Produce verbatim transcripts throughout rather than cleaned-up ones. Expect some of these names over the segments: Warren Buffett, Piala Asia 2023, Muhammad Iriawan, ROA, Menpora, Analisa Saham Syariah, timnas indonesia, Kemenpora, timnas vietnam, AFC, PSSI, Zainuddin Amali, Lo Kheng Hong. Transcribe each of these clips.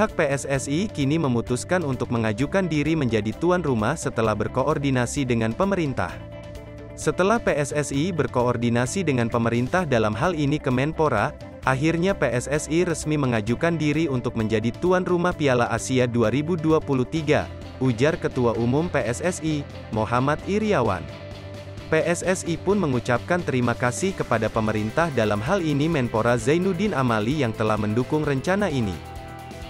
Pihak P S S I kini memutuskan untuk mengajukan diri menjadi tuan rumah setelah berkoordinasi dengan pemerintah. Setelah P S S I berkoordinasi dengan pemerintah dalam hal ini Kemenpora, akhirnya P S S I resmi mengajukan diri untuk menjadi tuan rumah Piala Asia dua ribu dua puluh tiga, ujar Ketua Umum P S S I, Muhammad Iriawan. P S S I pun mengucapkan terima kasih kepada pemerintah dalam hal ini Menpora Zainuddin Amali yang telah mendukung rencana ini.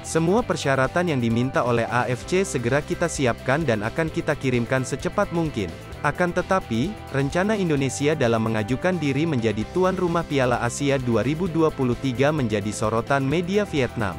Semua persyaratan yang diminta oleh A F C segera kita siapkan dan akan kita kirimkan secepat mungkin. Akan tetapi, rencana Indonesia dalam mengajukan diri menjadi tuan rumah Piala Asia dua ribu dua puluh tiga menjadi sorotan media Vietnam.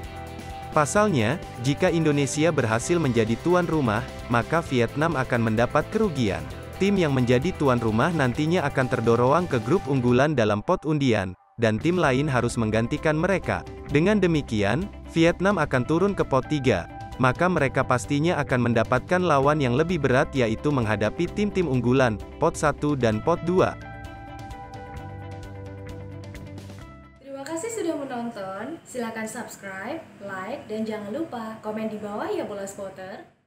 Pasalnya, jika Indonesia berhasil menjadi tuan rumah, maka Vietnam akan mendapat kerugian. Tim yang menjadi tuan rumah nantinya akan terdorong ke grup unggulan dalam pot undian, dan tim lain harus menggantikan mereka. Dengan demikian, Vietnam akan turun ke pot tiga, maka mereka pastinya akan mendapatkan lawan yang lebih berat yaitu menghadapi tim-tim unggulan, pot satu dan pot dua. Terima kasih sudah menonton, silakan subscribe, like, dan jangan lupa komen di bawah ya bola spotter.